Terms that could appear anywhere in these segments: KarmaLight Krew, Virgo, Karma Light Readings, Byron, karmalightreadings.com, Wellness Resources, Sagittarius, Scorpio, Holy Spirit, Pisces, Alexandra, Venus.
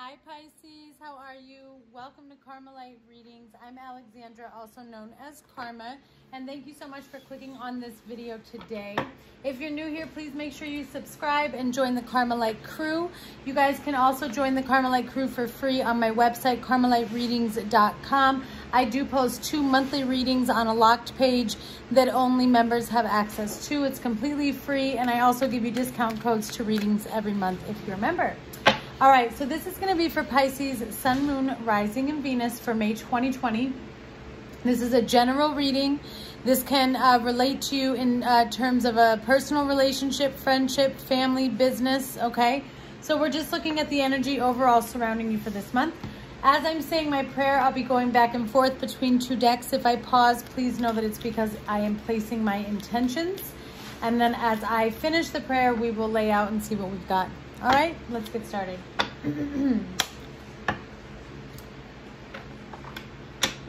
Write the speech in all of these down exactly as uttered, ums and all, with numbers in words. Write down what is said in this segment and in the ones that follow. Hi Pisces, how are you? Welcome to Karma Light Readings. I'm Alexandra, also known as Karma, and thank you so much for clicking on this video today. If you're new here, please make sure you subscribe and join the KarmaLight Krew. You guys can also join the KarmaLight Krew for free on my website, karma light readings dot com. I do post two monthly readings on a locked page that only members have access to. It's completely free, and I also give you discount codes to readings every month if you're a member. All right, so this is going to be for Pisces, Sun, Moon, Rising, and Venus for May twenty twenty. This is a general reading. This can uh, relate to you in uh, terms of a personal relationship, friendship, family, business, okay? So we're just looking at the energy overall surrounding you for this month. As I'm saying my prayer, I'll be going back and forth between two decks. If I pause, please know that it's because I am placing my intentions. And then as I finish the prayer, we will lay out and see what we've got. All right, let's get started.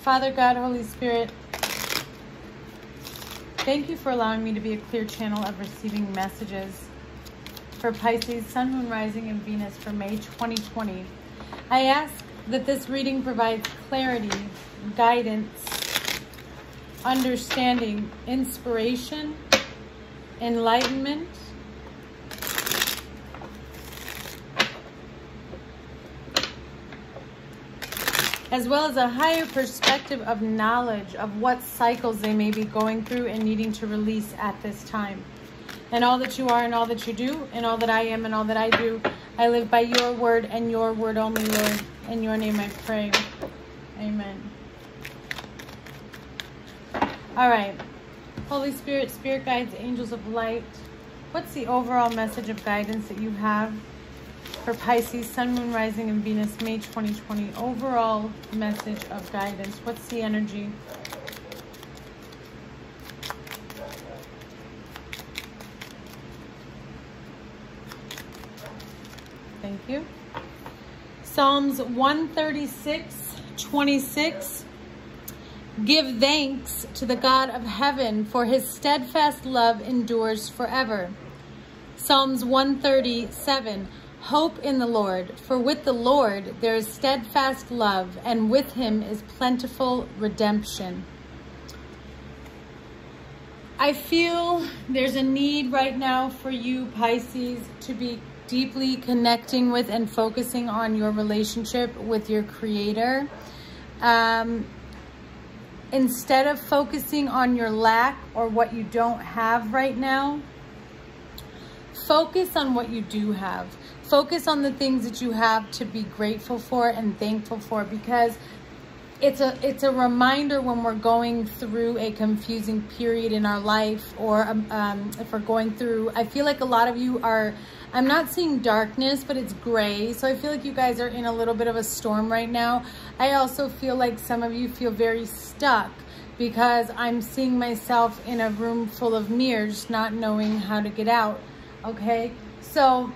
Father God, Holy Spirit, thank you for allowing me to be a clear channel of receiving messages for Pisces, Sun, Moon, Rising, and Venus for May twenty twenty. I ask that this reading provides clarity, guidance, understanding, inspiration, enlightenment, as well as a higher perspective of knowledge of what cycles they may be going through and needing to release at this time. And all that you are and all that you do and all that I am and all that I do, I live by your word and your word only, Lord. In your name I pray. Amen. All right. Holy Spirit, Spirit Guides, Angels of Light, what's the overall message of guidance that you have for Pisces, Sun, Moon, Rising, and Venus, May twenty twenty, overall message of guidance? What's the energy? Thank you. Psalms one thirty-six, twenty-six. Give thanks to the God of heaven, for his steadfast love endures forever. Psalms one thirty-seven. Hope in the Lord, for with the Lord there is steadfast love, and with him is plentiful redemption. I feel there's a need right now for you, Pisces, to be deeply connecting with and focusing on your relationship with your Creator. Um, instead of focusing on your lack or what you don't have right now, focus on what you do have. Focus on the things that you have to be grateful for and thankful for, because it's a it's a reminder when we're going through a confusing period in our life, or um, if we're going through, I feel like a lot of you are, I'm not seeing darkness, but it's gray. So I feel like you guys are in a little bit of a storm right now. I also feel like some of you feel very stuck, because I'm seeing myself in a room full of mirrors, not knowing how to get out, okay? So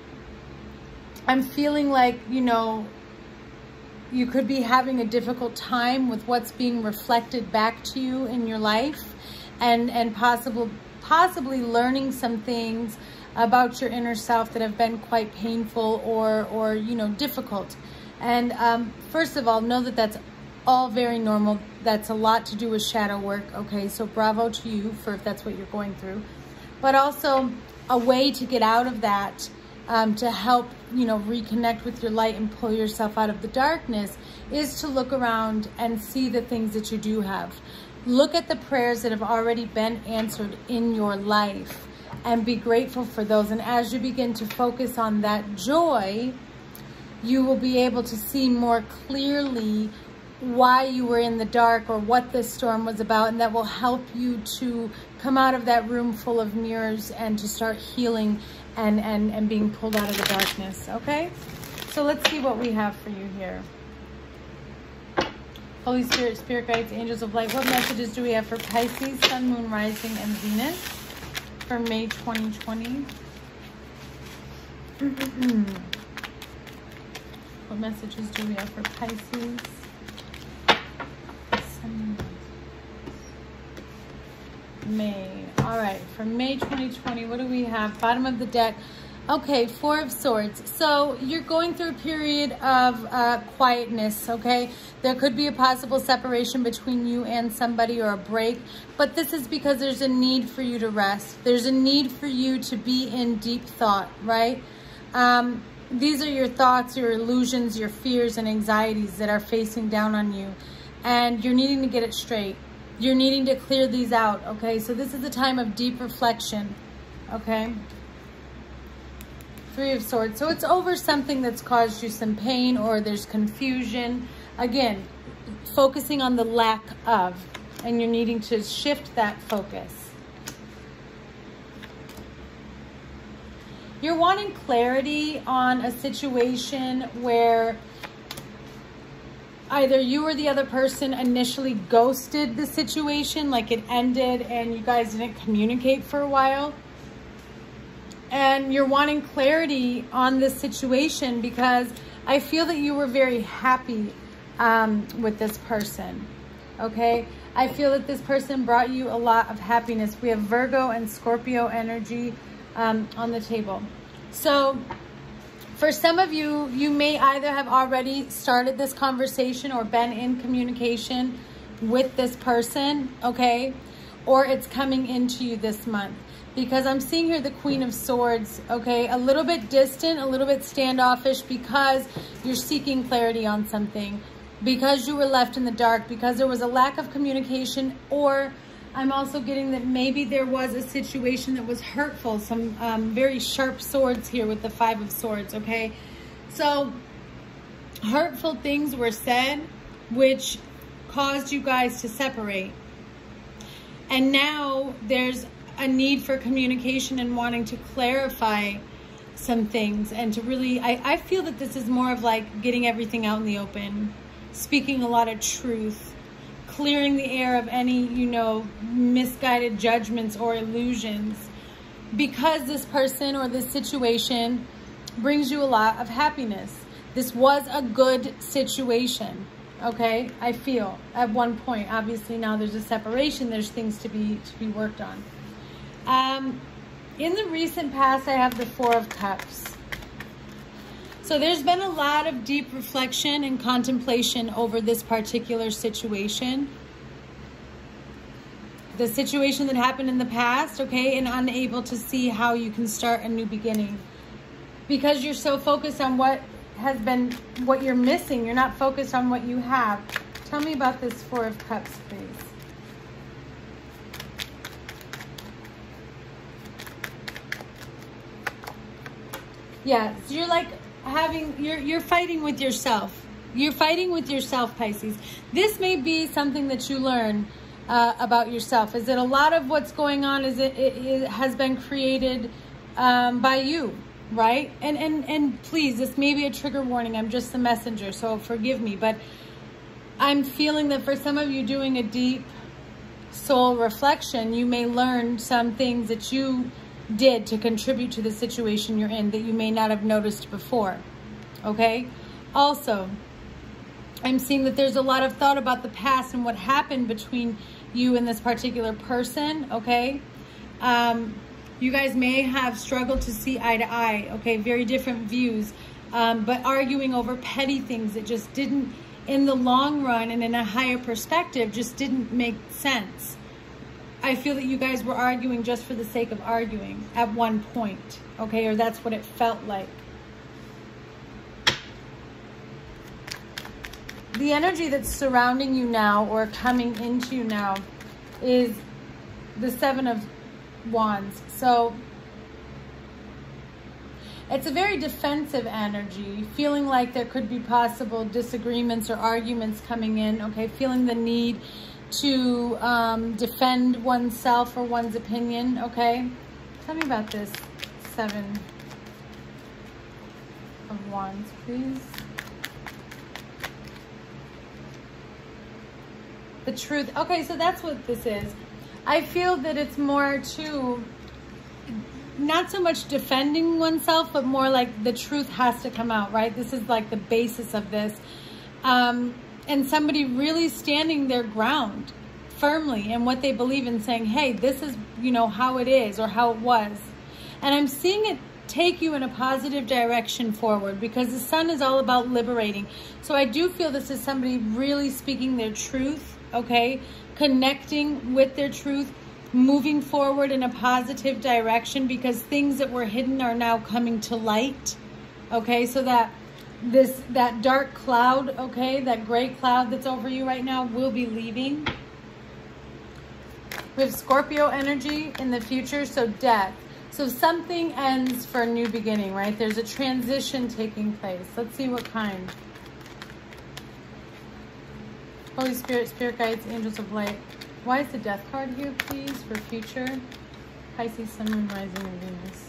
I'm feeling like, you know, you could be having a difficult time with what's being reflected back to you in your life, and, and possible, possibly learning some things about your inner self that have been quite painful or, or you know, difficult. And um, first of all, know that that's all very normal. That's a lot to do with shadow work, okay? So bravo to you for if that's what you're going through. But also a way to get out of that, Um, to help, you know, reconnect with your light and pull yourself out of the darkness, is to look around and see the things that you do have. Look at the prayers that have already been answered in your life and be grateful for those. And as you begin to focus on that joy, you will be able to see more clearly why you were in the dark or what this storm was about, and that will help you to come out of that room full of mirrors and to start healing and, and, and being pulled out of the darkness, okay? So let's see what we have for you here. Holy Spirit, Spirit Guides, Angels of Light, what messages do we have for Pisces, Sun, Moon, Rising, and Venus for May twenty twenty? What messages do we have for Pisces? May. All right, for May twenty twenty, what do we have? Bottom of the deck, Okay, Four of Swords. So you're going through a period of uh, quietness, okay? There could be a possible separation between you and somebody or a break, but this is because there's a need for you to rest. There's a need for you to be in deep thought, right? Um, these are your thoughts, your illusions, your fears and anxieties that are facing down on you, and you're needing to get it straight. You're needing to clear these out, okay? So this is a time of deep reflection, okay? Three of Swords. So it's over something that's caused you some pain or there's confusion. Again, focusing on the lack of, and you're needing to shift that focus. You're wanting clarity on a situation where either you or the other person initially ghosted the situation, like it ended and you guys didn't communicate for a while. And you're wanting clarity on this situation because I feel that you were very happy um, with this person, okay? I feel that this person brought you a lot of happiness. We have Virgo and Scorpio energy um, on the table. So for some of you, you may either have already started this conversation or been in communication with this person, okay? Or it's coming into you this month. Because I'm seeing here the Queen of Swords, okay? A little bit distant, a little bit standoffish because you're seeking clarity on something, because you were left in the dark, because there was a lack of communication, or I'm also getting that maybe there was a situation that was hurtful, some um, very sharp swords here with the Five of Swords, okay? So hurtful things were said, which caused you guys to separate. And now there's a need for communication and wanting to clarify some things and to really, I, I feel that this is more of like getting everything out in the open, speaking a lot of truth, clearing the air of any, you know, misguided judgments or illusions, because this person or this situation brings you a lot of happiness. This was a good situation, okay? I feel at one point, obviously now there's a separation, there's things to be, to be worked on. Um, in the recent past, I have the Four of Cups. So there's been a lot of deep reflection and contemplation over this particular situation. The situation that happened in the past, okay, and unable to see how you can start a new beginning. Because you're so focused on what has been, what you're missing, you're not focused on what you have. Tell me about this Four of Cups, please. Yeah, so you're like having, you're, you're fighting with yourself. You're fighting with yourself, Pisces. This may be something that you learn uh, about yourself. Is that a lot of what's going on is it, it, it has been created um, by you, right? And, and, and please, this may be a trigger warning. I'm just the messenger, so forgive me. But I'm feeling that for some of you doing a deep soul reflection, you may learn some things that you did to contribute to the situation you're in that you may not have noticed before, okay? Also, I'm seeing that there's a lot of thought about the past and what happened between you and this particular person, okay? Um, you guys may have struggled to see eye to eye, okay? Very different views, um, but arguing over petty things that just didn't, in the long run and in a higher perspective, just didn't make sense. I feel that you guys were arguing just for the sake of arguing at one point, okay? Or that's what it felt like. The energy that's surrounding you now or coming into you now is the Seven of Wands. So it's a very defensive energy, feeling like there could be possible disagreements or arguments coming in, okay? Feeling the need to um, defend oneself or one's opinion, okay? Tell me about this Seven of Wands, please. The truth. Okay, so that's what this is. I feel that it's more to, not so much defending oneself, but more like the truth has to come out, right? This is like the basis of this. Um, And somebody really standing their ground firmly in what they believe in, saying, hey, this is, you know, how it is or how it was. And I'm seeing it take you in a positive direction forward, because the sun is all about liberating. So I do feel this is somebody really speaking their truth, okay? Connecting with their truth, moving forward in a positive direction, because things that were hidden are now coming to light, okay? So that this that dark cloud, okay, that gray cloud that's over you right now will be leaving. We have Scorpio energy in the future, so death. So something ends for a new beginning, right? There's a transition taking place. Let's see what kind. Holy Spirit, Spirit Guides, Angels of Light. Why is the death card here, please, for future? Pisces, Sun, Moon, Rising, and Venus.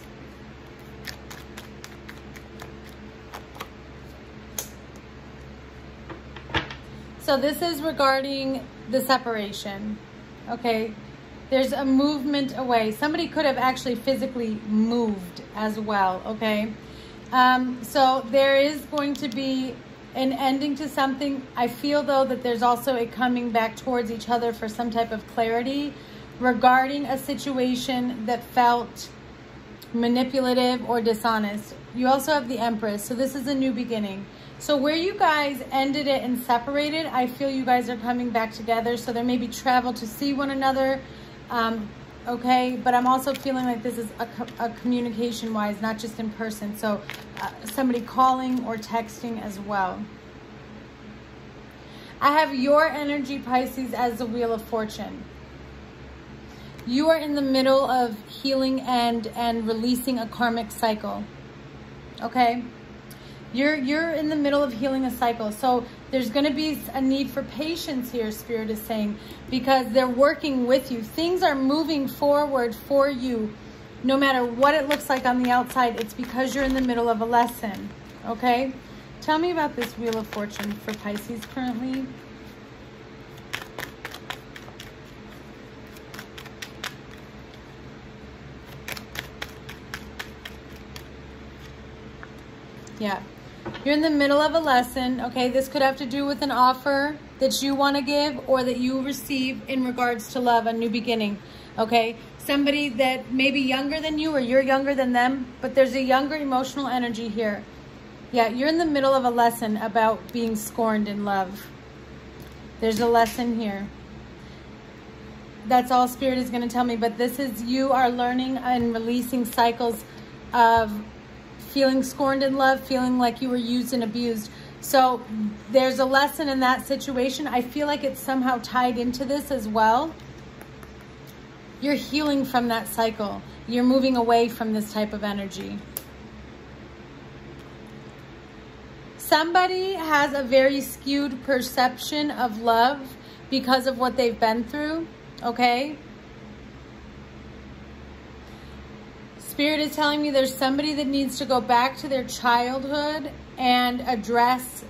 So this is regarding the separation, okay? There's a movement away. Somebody could have actually physically moved as well, okay? Um, so there is going to be an ending to something. I feel, though, that there's also a coming back towards each other for some type of clarity regarding a situation that felt manipulative or dishonest. You also have the Empress, so this is a new beginning. So where you guys ended it and separated, I feel you guys are coming back together. So there may be travel to see one another. Um, okay, but I'm also feeling like this is a, a communication-wise, not just in person. So uh, somebody calling or texting as well. I have your energy, Pisces, as the Wheel of Fortune. You are in the middle of healing and, and releasing a karmic cycle, okay? You're, you're in the middle of healing a cycle. So there's going to be a need for patience here, Spirit is saying, because they're working with you. Things are moving forward for you. No matter what it looks like on the outside, it's because you're in the middle of a lesson, okay? Tell me about this Wheel of Fortune for Pisces currently. Yeah. You're in the middle of a lesson, okay? This could have to do with an offer that you want to give or that you receive in regards to love, a new beginning, okay? Somebody that may be younger than you or you're younger than them, but there's a younger emotional energy here. Yeah, you're in the middle of a lesson about being scorned in love. There's a lesson here. That's all Spirit is going to tell me, but this is, you are learning and releasing cycles of feeling scorned in love, feeling like you were used and abused. So there's a lesson in that situation. I feel like it's somehow tied into this as well. You're healing from that cycle. You're moving away from this type of energy. Somebody has a very skewed perception of love because of what they've been through, okay? Spirit is telling me there's somebody that needs to go back to their childhood and address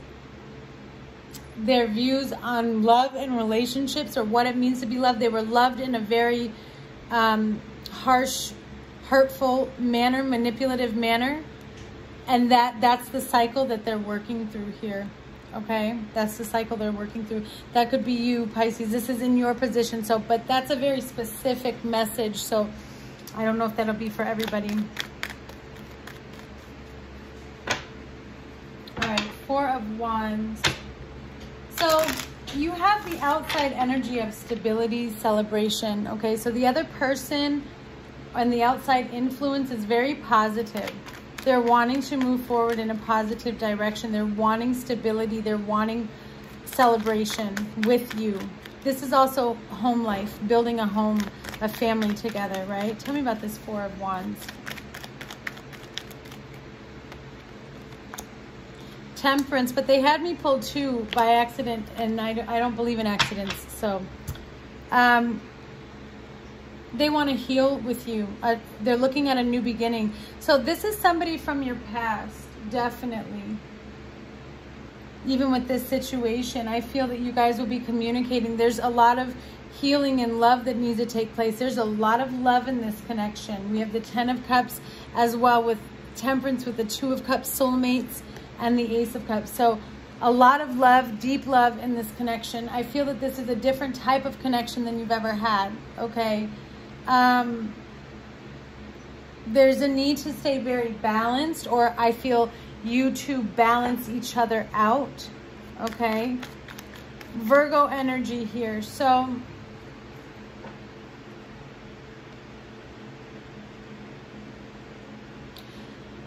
their views on love and relationships, or what it means to be loved. They were loved in a very um, harsh, hurtful manner, manipulative manner. And that, that's the cycle that they're working through here. Okay, that's the cycle they're working through. That could be you, Pisces. This is in your position. So, but that's a very specific message. So I don't know if that'll be for everybody. All right, Four of Wands. So you have the outside energy of stability, celebration, okay? So the other person and the outside influence is very positive. They're wanting to move forward in a positive direction. They're wanting stability. They're wanting celebration with you. This is also home life, building a home, a family together, right? Tell me about this Four of Wands. Temperance, but they had me pull two by accident, and I, I don't believe in accidents, so. Um, they want to heal with you. Uh, they're looking at a new beginning. So this is somebody from your past, definitely. Even with this situation, I feel that you guys will be communicating. There's a lot of healing and love that needs to take place. There's a lot of love in this connection. We have the Ten of Cups as well, with Temperance, with the Two of Cups, soulmates, and the Ace of Cups. So a lot of love, deep love in this connection. I feel that this is a different type of connection than you've ever had, okay? Um, there's a need to stay very balanced, or I feel you two balance each other out, okay? Virgo energy here. So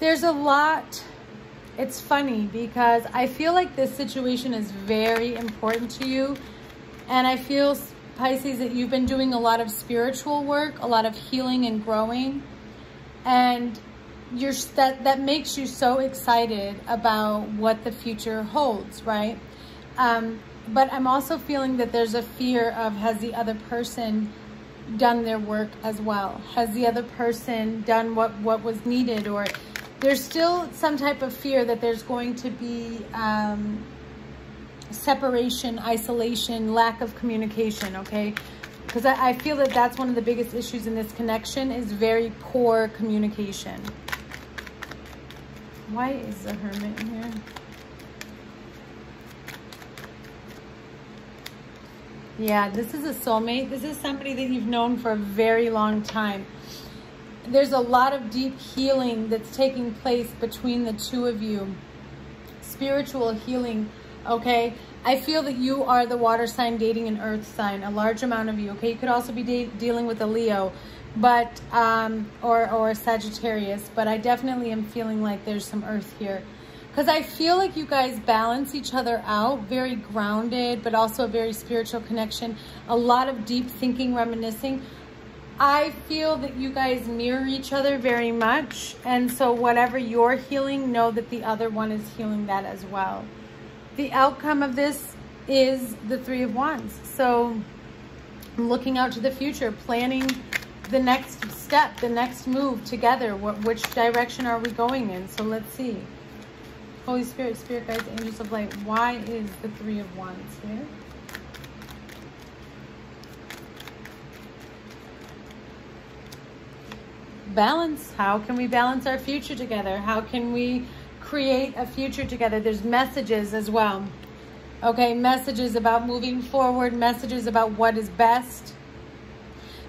there's a lot. It's funny because I feel like this situation is very important to you. And I feel, Pisces, that you've been doing a lot of spiritual work, a lot of healing and growing. And you're, that, that makes you so excited about what the future holds, right? Um, but I'm also feeling that there's a fear of, has the other person done their work as well? Has the other person done what, what was needed? Or there's still some type of fear that there's going to be um, separation, isolation, lack of communication, okay? Because I, I feel that that's one of the biggest issues in this connection is very poor communication. Why is the Hermit in here? Yeah, this is a soulmate. This is somebody that you've known for a very long time. There's a lot of deep healing that's taking place between the two of you. Spiritual healing, okay? I feel that you are the water sign dating an earth sign, a large amount of you, okay? You could also be de dealing with a Leo, but, um, or, or a Sagittarius, but I definitely am feeling like there's some earth here. Because I feel like you guys balance each other out, very grounded, but also a very spiritual connection, a lot of deep thinking, reminiscing. I feel that you guys mirror each other very much. And so whatever you're healing, know that the other one is healing that as well. The outcome of this is the Three of Wands. So I'm looking out to the future, planning the next step, the next move together. What, which direction are we going in? So let's see. Holy Spirit, Spirit Guides, Angels of Light. Why is the Three of Wands here? Balance. How can we balance our future together? How can we create a future together? There's messages as well. Okay, messages about moving forward, messages about what is best.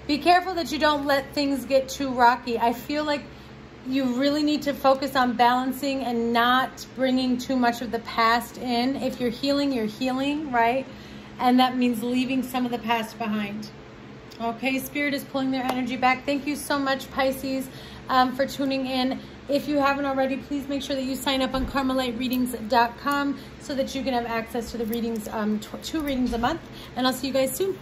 Be careful that you don't let things get too rocky. I feel like you really need to focus on balancing and not bringing too much of the past in. If you're healing, you're healing, right? And that means leaving some of the past behind. Okay, Spirit is pulling their energy back. Thank you so much, Pisces, um, for tuning in. If you haven't already, please make sure that you sign up on karma light readings dot com so that you can have access to the readings, um, tw two readings a month. And I'll see you guys soon.